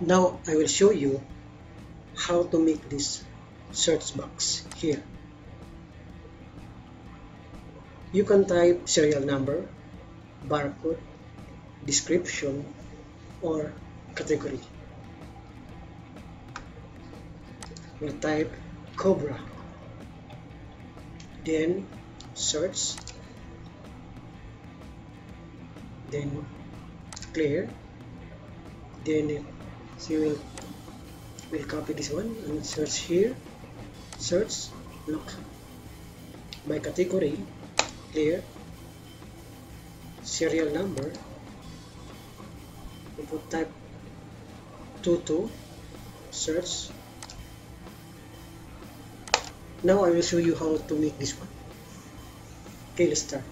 Now I will show you how to make this search box here. You can type serial number, barcode, description, or category. We'll type Cobra, then search, then clear, then we'll copy this one and search here, search, look, by category, clear, serial number, we put type 22, search. Now I will show you how to make this one. Okay, let's start.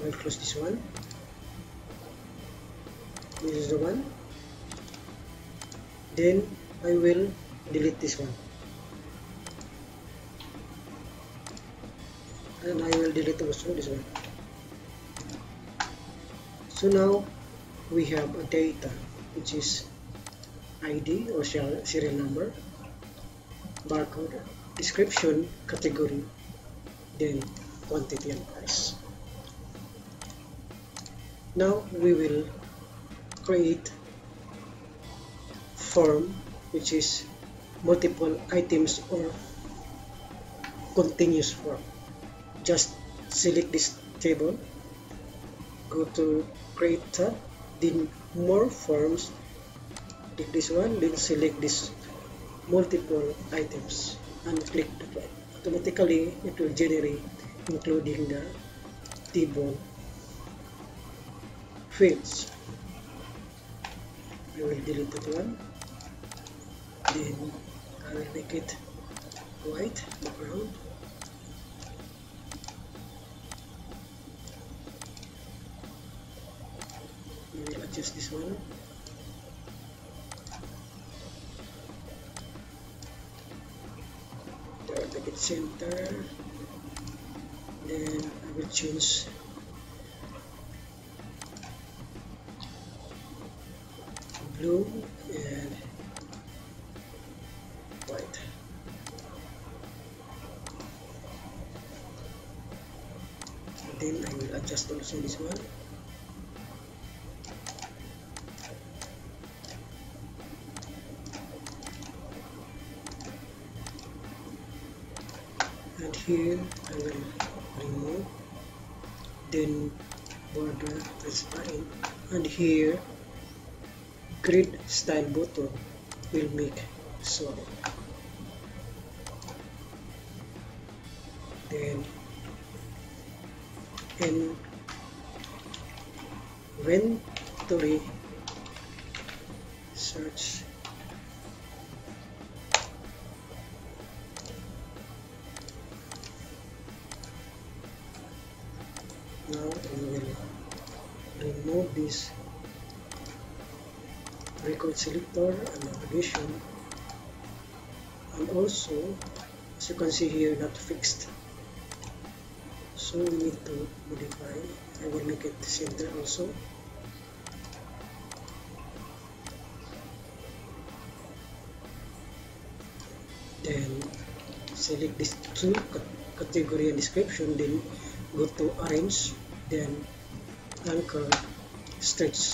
I will close this one. This is the one. Then I will delete this one. And I will delete also this one. So now we have a data, which is ID or serial number, barcode, description, category, then quantity and price. Now we will create form, which is multiple items or continuous form. Just select this table, go to create tab, then more forms, click this one, then select this multiple items and click apply. Automatically it will generate including the table fields. I will delete that one, then I will make it white background. We will adjust this one. Center, then I will change blue and white. And then I will adjust also this one. And here I will remove, then border is fine, and here grid style button will make solid. Then inventory search. Now we will remove this record selector and navigation, and also as you can see here, not fixed, so we need to modify. I will make it center also. Then select these two category and description, then go to arrange, then anchor stretch.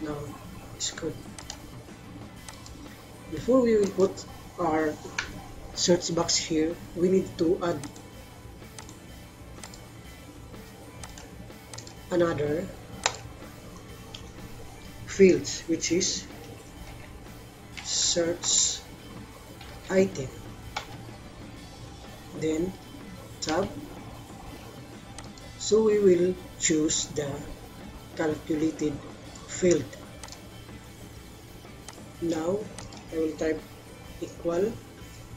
Now it's good. Before we will put our search box here, we need to add another field, which is search item. Then tab, so we will choose the calculated field. Now I will type equal,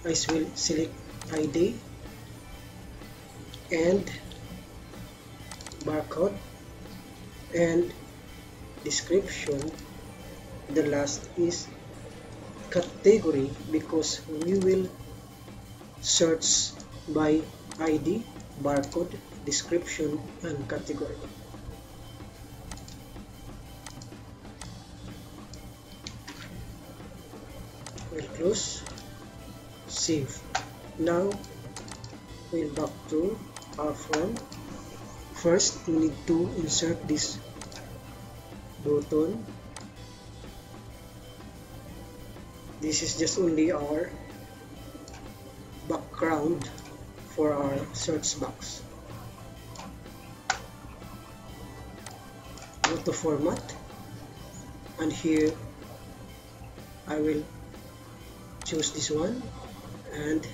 I will select ID and barcode and description. The last is category, because we will search by ID, barcode, description, and category. close, save. Now we'll back to our form. First we need to insert this button. This is just only our background for our search box. Go to format, and here I will choose this one and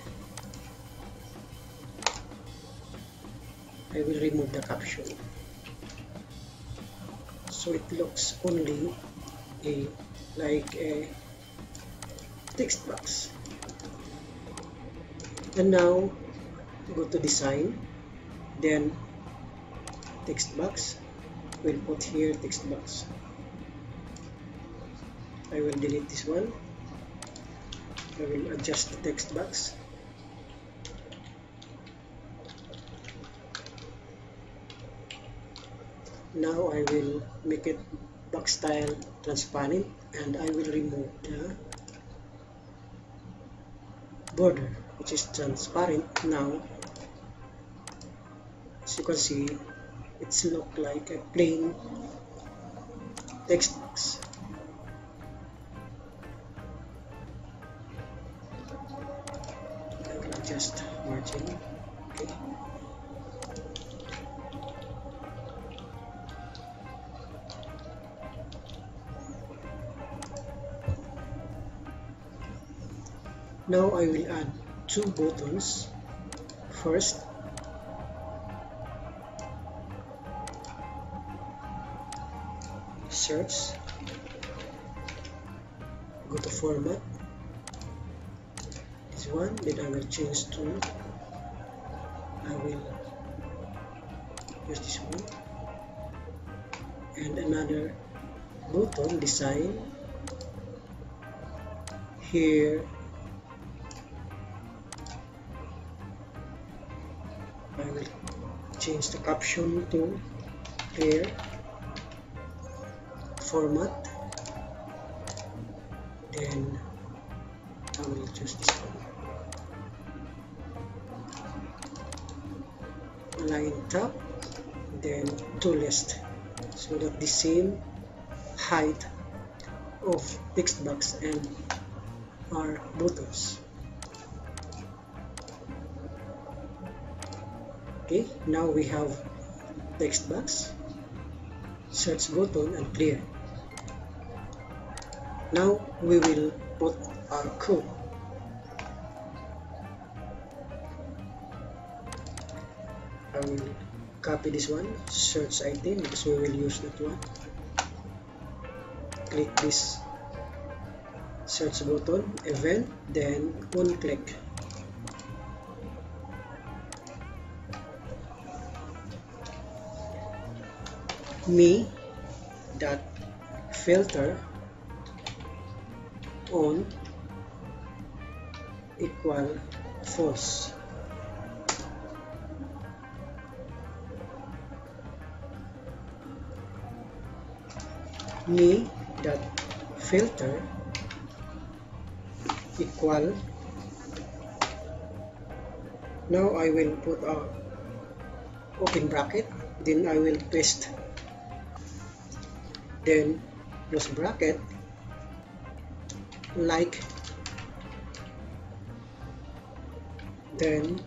I will remove the caption, so it looks only like a text box. And now go to design, then text box. We'll put here text box. I will delete this one. I will adjust the text box. Now I will make it box style transparent, and I will remove the border, which is transparent. Now as you can see, it's look like a plain text box. I will adjust margin. Okay. Now I will add two buttons. First, search, go to format, this one, then I will change to, I will use this one, and another button design. Here I will change the caption to clear. Format, then I will choose this one, align top, then to list, so that the same height of text box and our buttons. Okay, now we have text box, search button, and clear. Now we will put our code. I will copy this one, search item, because we will use that one. Click this search button, event, then one click. Me.filter on equal false. Me.filter equal. Now I will put a open bracket, then I will twist, then close bracket, like, then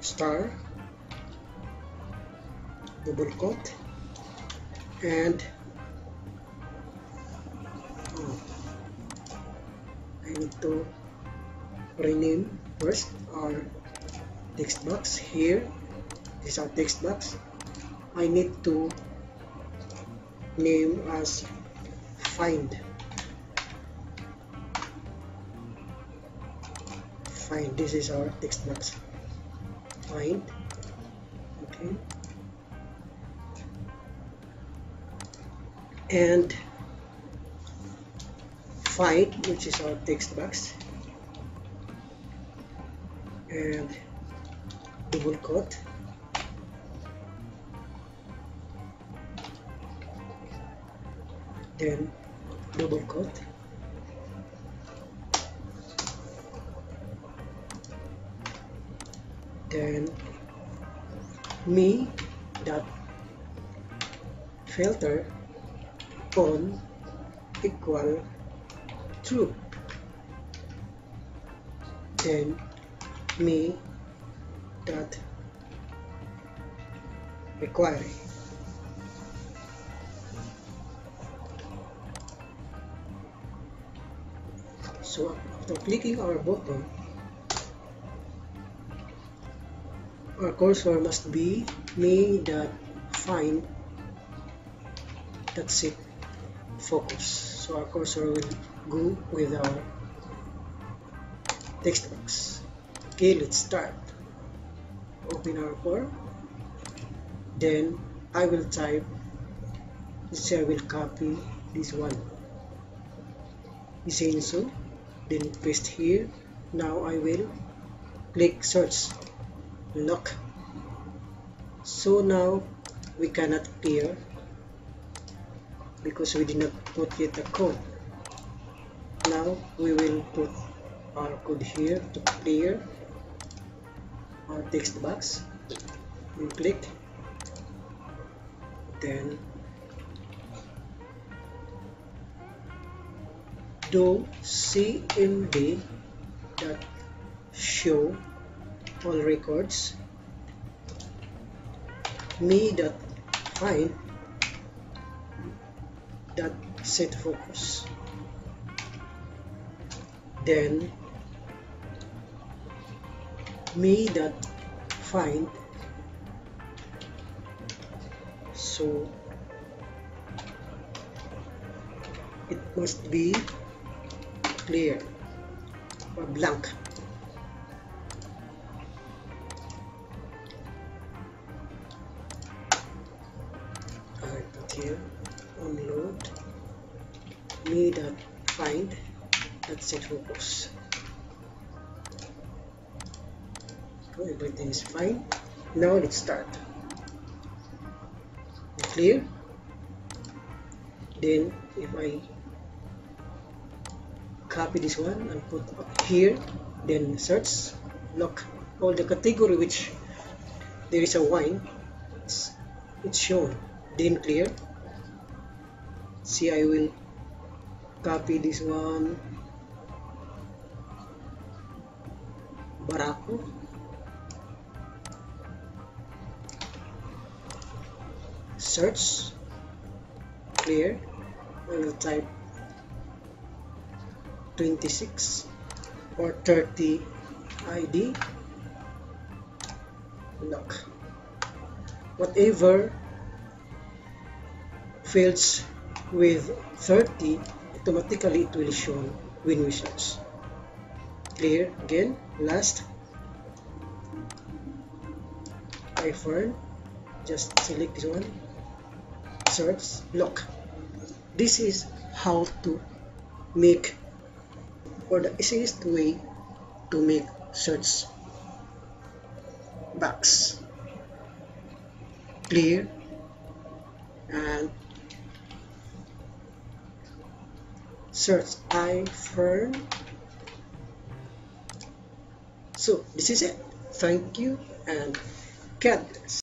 star, double quote, and I need to rename first our text box. Here is our text box. I need to name as find. This is our text box, find. Okay, and find, which is our text box, and double quote. then double cut. Then me dot filter on equal true. Then me dot require. So after clicking our button, our cursor must be me.find. That's it. Focus. So our cursor will go with our text box. Okay, let's start. Open our form. Then I will type. Let's say I will copy this one. Is also. Then paste here. Now I will click search. Lock. So now we cannot clear because we did not put yet the code. Now we will put our code here to clear our text box. We click, then do cmd dot show all records, me.find dot set focus, then me.find, so it must be clear or blank. Here unload me.find that set focus. So everything is fine. Now let's start. Clear. Then if I copy this one and put up here, then search, lock all the category which there is a wine, it's shown. Then clear. See, I will copy this one, Barako. Search. Clear. I will type 26 or 30 ID. Lock. Whatever fields with 30, automatically it will show when we search. Clear again. Last, iPhone, just select this one, search, lock. This is how to make, or the easiest way to make search box. Clear and search iPhone. So this is it. Thank you and God bless.